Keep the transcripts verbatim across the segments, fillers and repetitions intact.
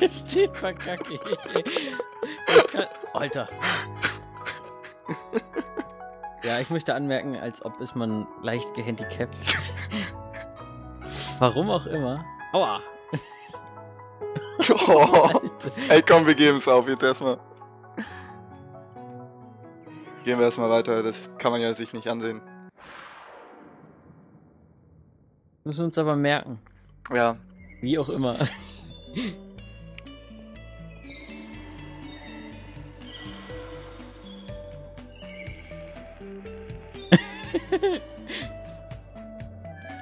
Systemverkacke. Kann... Alter. Ja, ich möchte anmerken, als ob ist man leicht gehandicapt. Warum auch immer. Aua. Oh. Ey, komm, wir geben es auf jetzt erstmal. Gehen wir erstmal weiter, das kann man ja sich nicht ansehen. Müssen wir uns aber merken. Ja. Wie auch immer.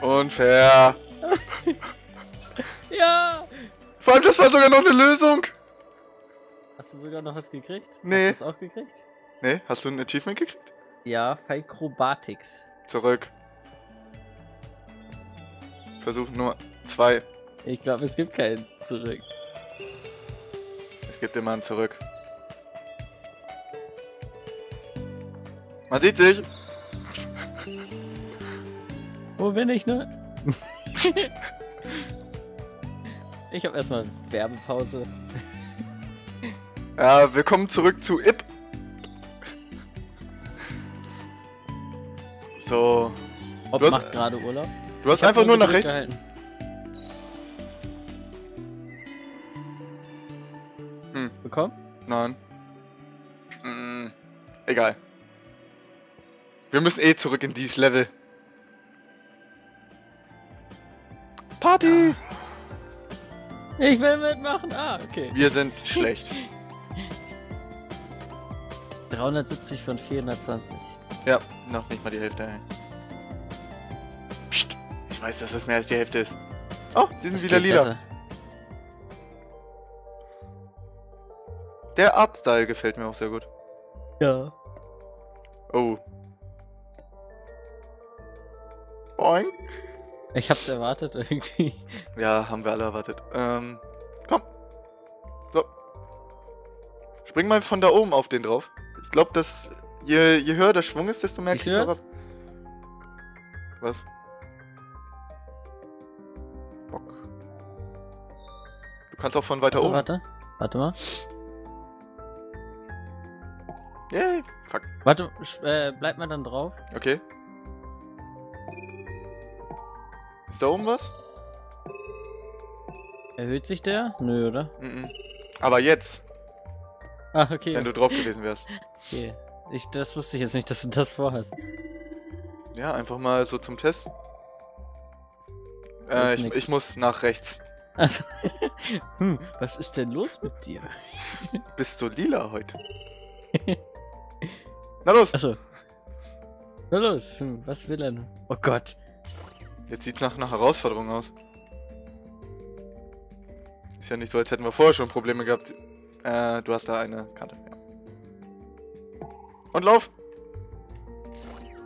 Unfair. Ja. Vor allem, das war sogar noch eine Lösung. Hast du sogar noch was gekriegt? Nee. Hast du das auch gekriegt? Nee, hast du ein Achievement gekriegt? Ja, Falkrobatics. Zurück. Versuch nur zwei. Ich glaube, es gibt keinen Zurück. Es gibt immer ein Zurück. Man sieht sich. Wo bin ich, ne? Ich habe erstmal Werbepause. Ja, willkommen zurück zu Ibb. So. Ob macht gerade Urlaub? Du hast einfach nur nach rechts. Gehalten. Hm. Bekommen? Nein. Hm. Egal. Wir müssen eh zurück in dieses Level. Party! Ja. Ich will mitmachen. Ah, okay. Wir sind schlecht. dreihundertsiebzig von vierhundertzwanzig. Ja, noch nicht mal die Hälfte. Ich weiß, dass das mehr als die Hälfte ist. Oh, sie sind das wieder lila. Besser. Der Artstyle gefällt mir auch sehr gut. Ja. Oh. Boing. Ich hab's erwartet irgendwie. Ja, haben wir alle erwartet. Ähm, komm. So. Spring mal von da oben auf den drauf. Ich glaube, dass je, je höher der Schwung ist, desto mehr kriegst du ab. Was? Kannst auch von weiter also, oben. Warte, warte mal. Yeah, fuck. Warte, äh, bleib mal dann drauf. Okay. Ist da oben was? Erhöht sich der? Nö, oder? Mm-mm. Aber jetzt. Ah, okay. Wenn du drauf gewesen wärst. Okay. Ich, das wusste ich jetzt nicht, dass du das vorhast. Ja, einfach mal so zum Test. Äh, ich, ich muss nach rechts. Also, hm, was ist denn los mit dir? Bist du lila heute? Na los! Achso. Na los, hm, was will er? Oh Gott. Jetzt sieht's nach einer Herausforderung aus. Ist ja nicht so, als hätten wir vorher schon Probleme gehabt. Äh, du hast da eine Karte. Ja. Und lauf!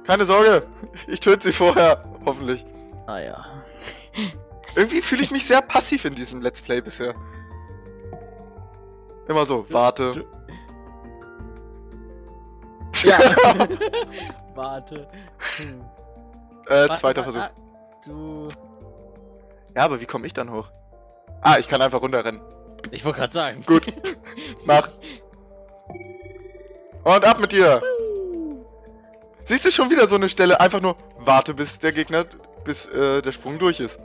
Keine Sorge! Ich töte sie vorher, hoffentlich. Ah ja. Irgendwie fühle ich mich sehr passiv in diesem Let's Play bisher. Immer so, warte. Ja. Warte. Hm. Äh, warte, zweiter Versuch. Ah, du. Ja, aber wie komme ich dann hoch? Ah, ich kann einfach runterrennen. Ich wollte gerade sagen. Gut. Mach. Und ab mit dir. Siehst du schon wieder so eine Stelle? Einfach nur, warte bis der Gegner, bis äh, der Sprung durch ist.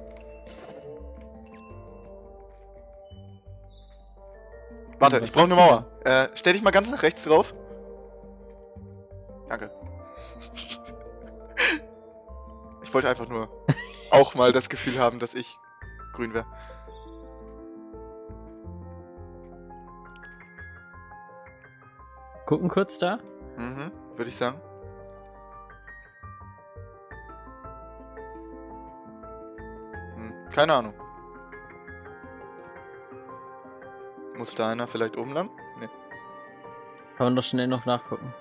Warte, was ich brauche eine Mauer. Äh, stell dich mal ganz nach rechts drauf. Danke. Ich wollte einfach nur auch mal das Gefühl haben, dass ich grün wäre. Gucken kurz da? Mhm, würde ich sagen. Hm, keine Ahnung. Muss da einer vielleicht oben lang? Nee. Kann man doch schnell noch nachgucken,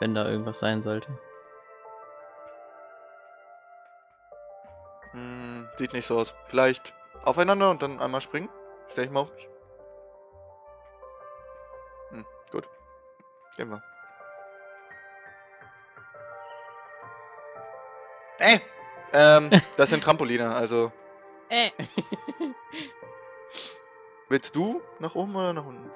wenn da irgendwas sein sollte. Hm, sieht nicht so aus. Vielleicht aufeinander und dann einmal springen? Stell ich mal auf mich. Hm, gut. Gehen wir. Ey! Ähm, das sind Trampoline, also... Ey! Willst du nach oben oder nach unten?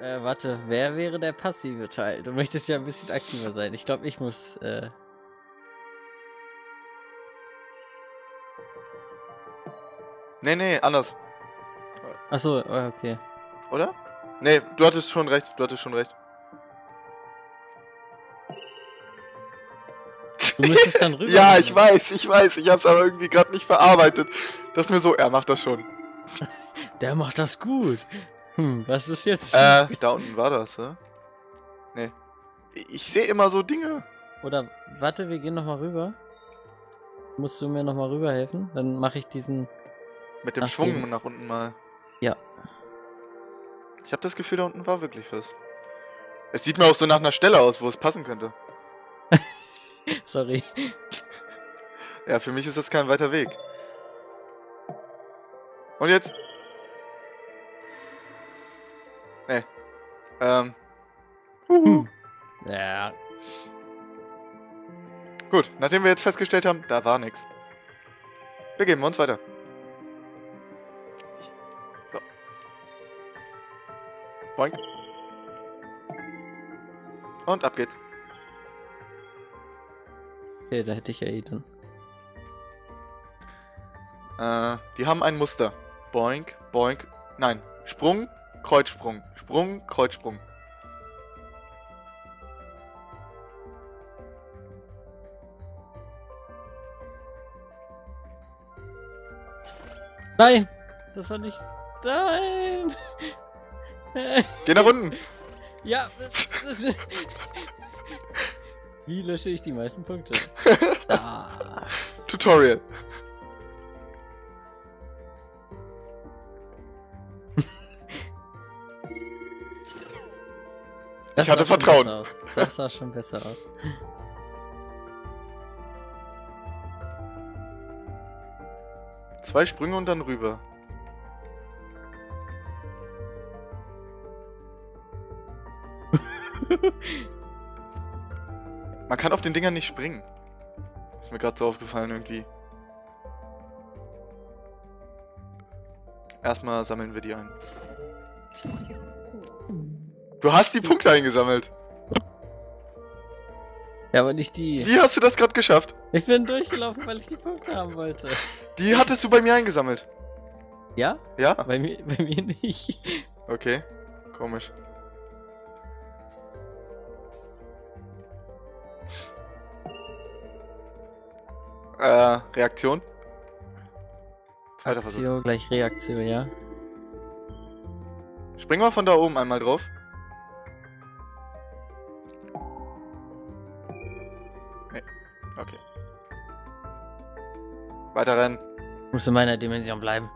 Äh, warte, wer wäre der passive Teil? Du möchtest ja ein bisschen aktiver sein. Ich glaube, ich muss... Äh... Nee, nee, anders. Achso, okay. Oder? Nee, du hattest schon recht, du hattest schon recht. Du müsstest dann rüber. Ja, ich weiß, ich weiß. Ich hab's aber irgendwie gerade nicht verarbeitet. Dachte mir so, er macht das schon. Der macht das gut. Hm, was ist jetzt? Äh, da unten war das, ne? Nee. Ich sehe immer so Dinge. Oder, warte, wir gehen nochmal rüber. Musst du mir nochmal rüber helfen? Dann mache ich diesen... Mit dem Schwung nach unten mal. Ja. Ich habe das Gefühl, da unten war wirklich was. Es sieht mir auch so nach einer Stelle aus, wo es passen könnte. Sorry. Ja, für mich ist das kein weiter Weg. Und jetzt? Nee. Ähm. Uhu. Ja. Gut, nachdem wir jetzt festgestellt haben, da war nichts. Wir geben uns weiter. Boink. Und ab geht's. Okay, da hätte ich ja eh dann. Äh, die haben ein Muster. Boink, boink. Nein. Sprung, Kreuzsprung. Sprung, Kreuzsprung. Nein! Das war nicht. Nein! Geh nach unten! Ja! Wie lösche ich die meisten Punkte? Da. Tutorial. Das ich hatte Vertrauen. Das sah schon besser aus. Zwei Sprünge und dann rüber. Man kann auf den Dingern nicht springen. Ist mir gerade so aufgefallen irgendwie. Erstmal sammeln wir die ein. Du hast die Punkte eingesammelt. Ja, aber nicht die. Wie hast du das gerade geschafft? Ich bin durchgelaufen, weil ich die Punkte haben wollte. Die hattest du bei mir eingesammelt. Ja? Ja. Bei mir, bei mir nicht. Okay, komisch. Äh, Reaktion? Zweiter Versuch. Aktion gleich Reaktion, ja. Springen wir von da oben einmal drauf. Nee, okay. Weiter rennen. Muss in meiner Dimension bleiben.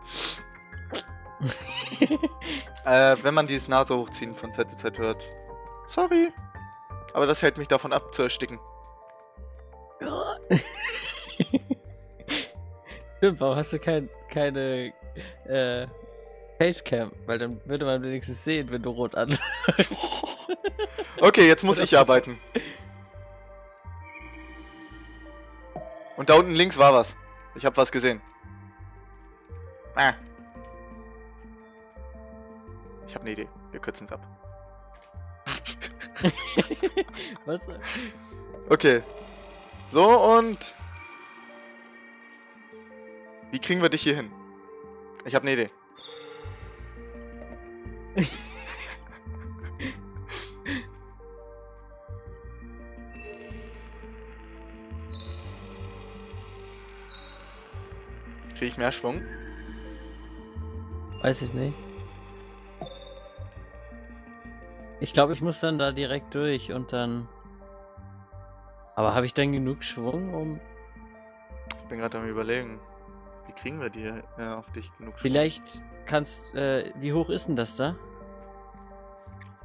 äh, wenn man dieses Nase hochziehen von Zeit zu Zeit hört. Sorry. Aber das hält mich davon ab, zu ersticken. Stimmt, warum hast du kein, keine äh, Facecam? Weil dann würde man wenigstens sehen, wenn du rot anläufst. Okay, jetzt muss ich arbeiten. Und da unten links war was. Ich habe was gesehen. Ah. Ich habe eine Idee. Wir kürzen es ab. Was? Okay. So und... Wie kriegen wir dich hier hin? Ich habe eine Idee. Kriege ich mehr Schwung? Weiß ich nicht. Ich glaube, ich muss dann da direkt durch und dann... Aber habe ich denn genug Schwung, um... Ich bin gerade am Überlegen. Wie kriegen wir dir äh, auf dich genug Schwung? Vielleicht kannst, äh, wie hoch ist denn das da?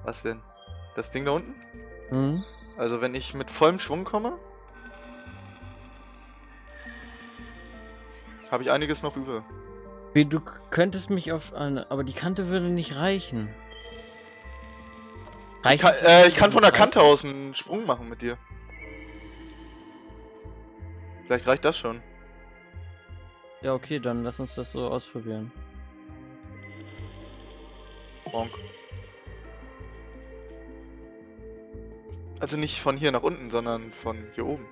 Was denn? Das Ding da unten? Mhm. Also wenn ich mit vollem Schwung komme, habe ich einiges noch über. Wie, du könntest mich auf eine, aber die Kante würde nicht reichen. Reicht ich kann, äh, ich kann von der Kante aus einen Sprung machen mit dir. Vielleicht reicht das schon. Ja, okay, dann lass uns das so ausprobieren. Bonk. Also nicht von hier nach unten, sondern von hier oben.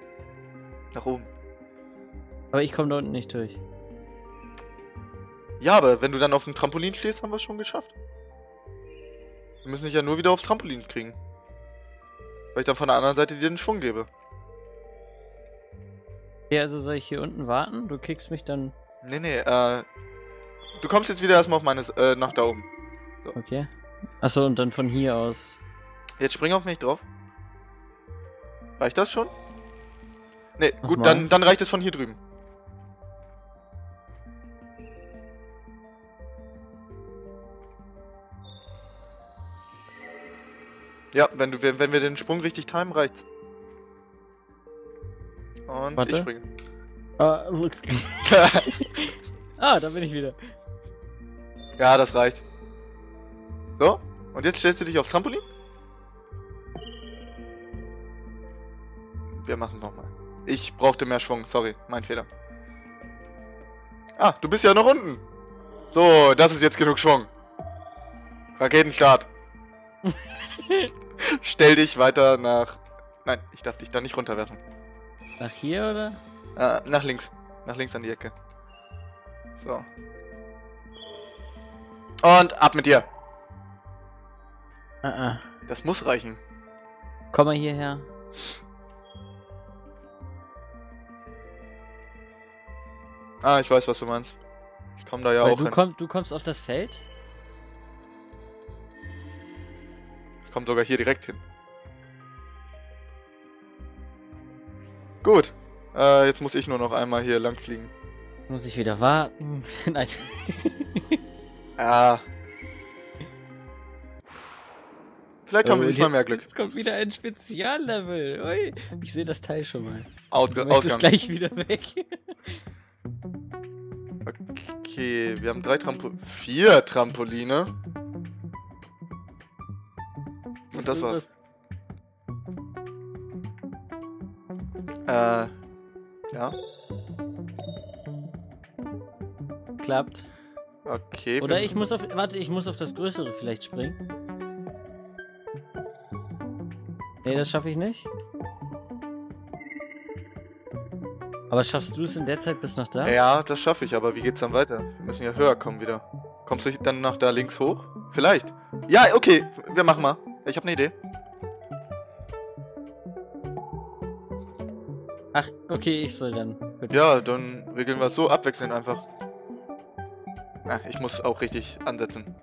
Nach oben. Aber ich komme da unten nicht durch. Ja, aber wenn du dann auf dem Trampolin stehst, haben wir es schon geschafft. Wir müssen dich ja nur wieder aufs Trampolin kriegen. Weil ich dann von der anderen Seite dir den Schwung gebe. Ja, also soll ich hier unten warten? Du kickst mich dann... Nee, nee, äh... Du kommst jetzt wieder erstmal auf meine... Äh, nach da oben. So. Okay. Achso, und dann von hier aus. Jetzt spring auf mich drauf. Reicht das schon? Nee, Ach gut, dann, dann reicht es von hier drüben. Ja, wenn, du, wenn wir den Sprung richtig timen, reicht's. Und Warte. ich springe. Uh, ah, da bin ich wieder. Ja, das reicht. So, und jetzt stellst du dich aufs Trampolin. Wir machen nochmal. Ich brauchte mehr Schwung, sorry, mein Fehler. Ah, du bist ja noch unten. So, das ist jetzt genug Schwung. Raketenstart. Stell dich weiter nach... Nein, ich darf dich da nicht runterwerfen. Nach hier, oder? Ah, nach links. Nach links an die Ecke. So. Und ab mit dir. Uh -uh. Das muss reichen. Komm mal hierher. Ah, ich weiß, was du meinst. Ich komme da ja Weil auch du hin. Komm, du kommst auf das Feld? Ich komme sogar hier direkt hin. Gut. Äh, jetzt muss ich nur noch einmal hier lang fliegen. Muss ich wieder warten? Nein. Ah. Vielleicht oh, haben wir diesmal mehr Glück. Jetzt kommt wieder ein Speziallevel. Ui. Ich sehe das Teil schon mal. Out du Ausgang. Ist gleich wieder weg. Okay, wir haben drei Trampo... Vier Trampoline. Und das war's. Äh... Ja? Klappt. Okay. Oder ich muss auf... Warte, ich muss auf das Größere vielleicht springen. Nee, das schaffe ich nicht. Aber schaffst du es in der Zeit bis nach da? Ja, das schaffe ich, aber wie geht's dann weiter? Wir müssen ja höher kommen wieder. Kommst du dann nach da links hoch? Vielleicht. Ja, okay, wir machen mal. Ich habe eine Idee. Ach, okay, ich soll dann. Bitte. Ja, dann regeln wir es so abwechselnd einfach. Ah, ich muss auch richtig ansetzen.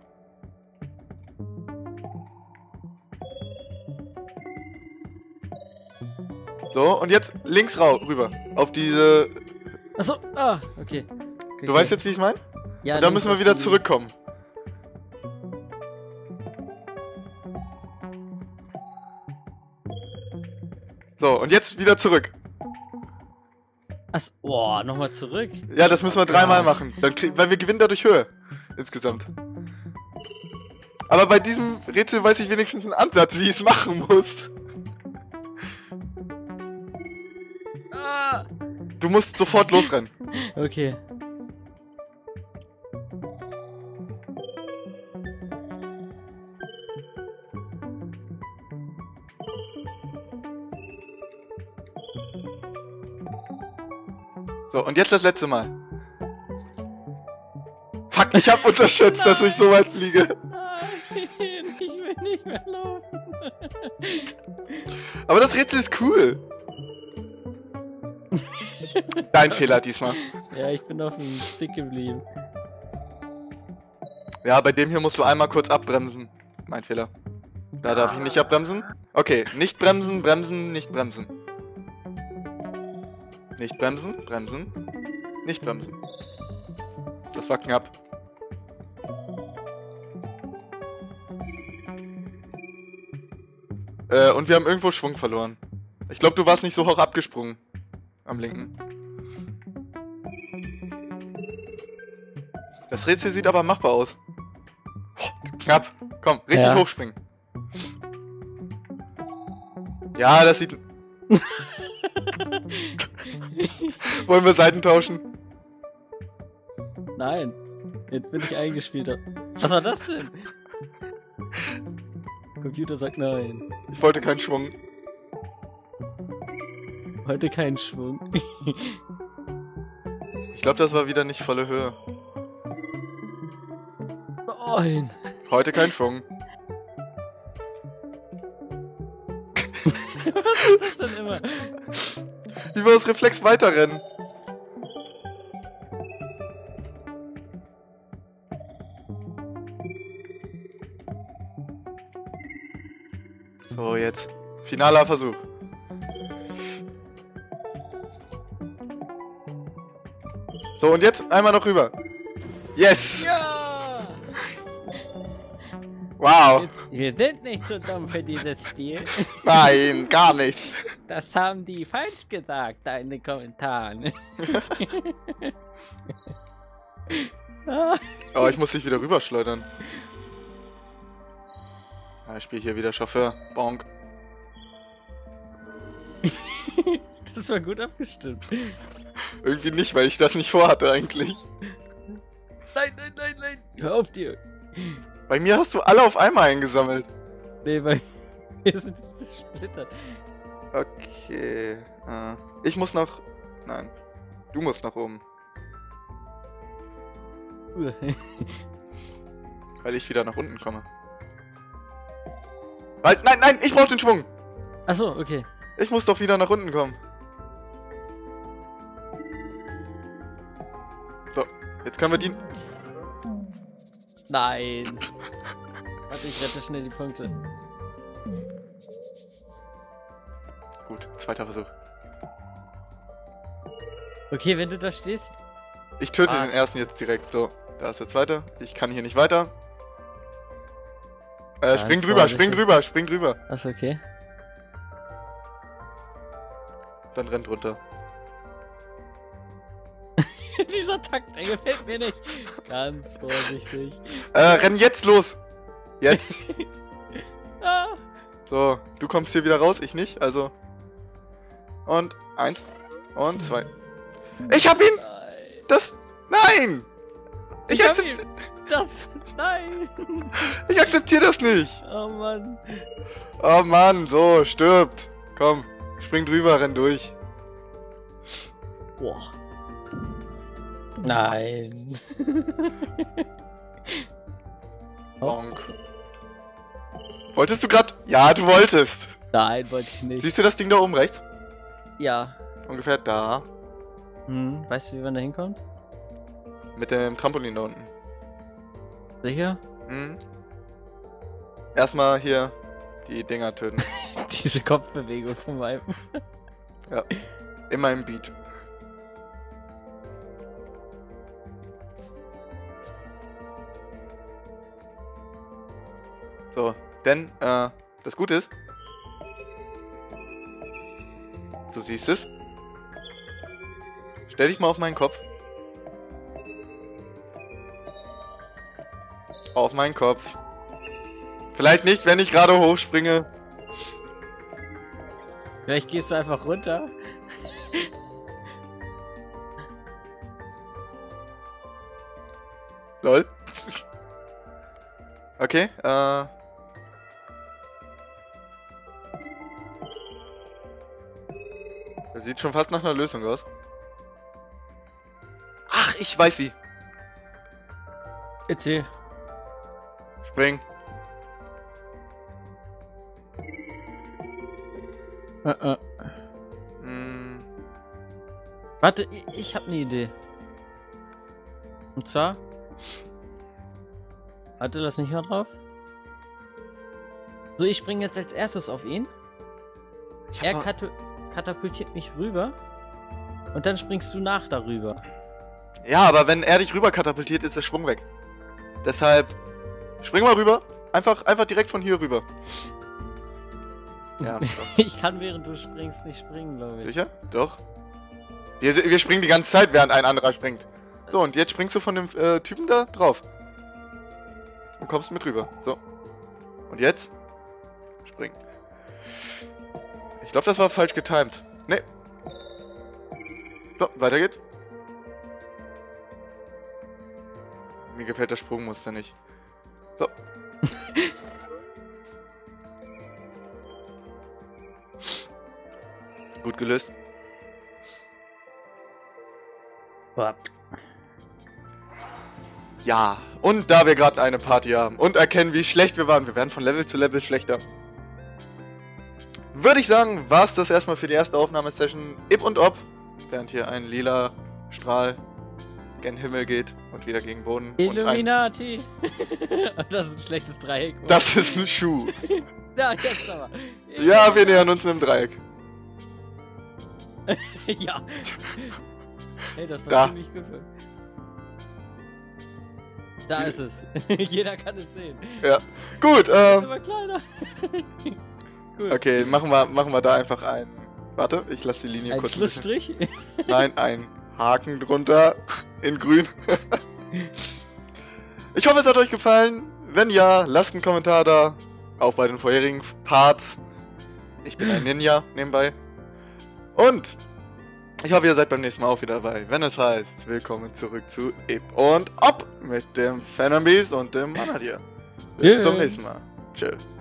So, und jetzt links rau rüber. Auf diese... Achso, ah, okay. okay. Du weißt jetzt, wie ich es meine? Ja. Und dann müssen wir wieder zurückkommen. So, und jetzt wieder zurück. Achso, oh, nochmal zurück? Ja, das müssen wir dreimal machen. Dann krieg, weil wir gewinnen dadurch Höhe. Insgesamt. Aber bei diesem Rätsel weiß ich wenigstens einen Ansatz, wie ich es machen muss. Du musst sofort losrennen. Okay. So, und jetzt das letzte Mal. Fuck, ich hab unterschätzt, dass ich so weit fliege. Nein, ich will nicht mehr laufen. Aber das Rätsel ist cool. Dein Fehler diesmal. Ja, ich bin auf dem Stick geblieben. Ja, bei dem hier musst du einmal kurz abbremsen. Mein Fehler. Da darf ich nicht abbremsen. Okay, nicht bremsen, bremsen, nicht bremsen. Nicht bremsen, bremsen, nicht bremsen. Das war knapp. Äh, und wir haben irgendwo Schwung verloren. Ich glaube, du warst nicht so hoch abgesprungen. Am linken. Das Rätsel sieht aber machbar aus. Oh, knapp. Komm, richtig ja. hochspringen. Ja, das sieht... Wollen wir Seiten tauschen? Nein. Jetzt bin ich eingespielter. Was war das denn? Computer sagt nein. Ich wollte keinen Schwung. Heute keinen Schwung. Ich glaube, das war wieder nicht volle Höhe. Nein. Heute kein Schwung. Was ist das denn immer? Ich will das Reflex weiterrennen. So, jetzt. Finaler Versuch. So, und jetzt einmal noch rüber. Yes! Ja! Wow! Wir, wir sind nicht so dumm für dieses Spiel. Nein, gar nicht. Das haben die falsch gesagt, da in den Kommentaren. Oh, ich muss dich wieder rüberschleudern. Ich spiele hier wieder Chauffeur. Bonk. Das war gut abgestimmt. Irgendwie nicht, weil ich das nicht vorhatte eigentlich. Nein, nein, nein, nein. Hör auf dir. Bei mir hast du alle auf einmal eingesammelt. Nee, bei mir sind sie zersplittert. Okay. Uh, ich muss nach... Nein. Du musst nach oben. Weil ich wieder nach unten komme. Nein, nein, nein, ich brauch den Schwung. Achso, okay. Ich muss doch wieder nach unten kommen. So, jetzt können wir die... Nein. Warte, ich rette schnell die Punkte. Gut, zweiter Versuch. Okay, wenn du da stehst... Ich töte ah, den ersten jetzt direkt, so. Da ist der zweite. Ich kann hier nicht weiter. Äh, ja, spring drüber, spring drüber, spring drüber. Achso, okay. Dann rennt runter. Dieser Takt, ey, gefällt mir nicht. Ganz vorsichtig. Äh, renn jetzt los. Jetzt. Ah. So, du kommst hier wieder raus, ich nicht, also. Und eins. Und zwei. Ich hab ihn! Nein. Das... Nein! Ich, ich akzeptiere... Das... Nein! Ich akzeptiere das nicht! Oh Mann. Oh Mann, so, stirbt. Komm, spring drüber, renn durch. Boah. Nein. Bonk. Wolltest du gerade? Ja, du wolltest. Nein, wollte ich nicht. Siehst du das Ding da oben rechts? Ja. Ungefähr da. Hm, weißt du, wie man da hinkommt? Mit dem Trampolin da unten. Sicher? Hm. Erstmal hier die Dinger töten. Diese Kopfbewegung vom Weib. Ja. Immer im Beat. So, denn, äh, das Gute ist, du siehst es. Stell dich mal auf meinen Kopf. Auf meinen Kopf. Vielleicht nicht, wenn ich gerade hochspringe. Vielleicht gehst du einfach runter. Lol. Okay, äh... Das sieht schon fast nach einer Lösung aus. Ach, ich weiß wie. Erzähl. Spring. Uh, uh. Mm. Warte, ich, ich hab ne Idee. Und zwar? Warte, lass mich hier drauf. So, ich springe jetzt als erstes auf ihn. Er katu... katapultiert mich rüber und dann springst du nach darüber. Ja, aber wenn er dich rüber katapultiert, ist der Schwung weg. Deshalb spring mal rüber. Einfach, einfach direkt von hier rüber. Ja. Ich kann während du springst nicht springen, glaube ich. Sicher? Doch. Wir, wir springen die ganze Zeit, während ein anderer springt. So, und jetzt springst du von dem äh, Typen da drauf. Und kommst mit rüber. So. Und jetzt? Spring. Ich glaube, das war falsch getimed. Nee. So, weiter geht's. Mir gefällt das Sprungmuster nicht. So. Gut gelöst. Ja, und da wir gerade eine Party haben und erkennen, wie schlecht wir waren, wir werden von Level zu Level schlechter, würde ich sagen, war es das erstmal für die erste Aufnahmesession. Ibb und Obb, während hier ein lila Strahl gen Himmel geht und wieder gegen Boden. Illuminati! Und das ist ein schlechtes Dreieck. Oder? Das ist ein Schuh. Ja, jetzt aber. Ja, wir nähern uns einem Dreieck. Ja. Hey, das war da. Ziemlich gut. Da ist es. Jeder kann es sehen. Ja. Gut, ähm. Gut. Okay, machen wir, machen wir da einfach ein. Warte, ich lasse die Linie ein kurz. Schlussstrich? Ein Schlussstrich? Nein, ein Haken drunter. In grün. Ich hoffe, es hat euch gefallen. Wenn ja, lasst einen Kommentar da. Auch bei den vorherigen Parts. Ich bin ein Ninja nebenbei. Und ich hoffe, ihr seid beim nächsten Mal auch wieder dabei, wenn es heißt, willkommen zurück zu Ibb und Obb mit dem Phenombeast und dem Manadier. Bis yeah. zum nächsten Mal. Tschüss.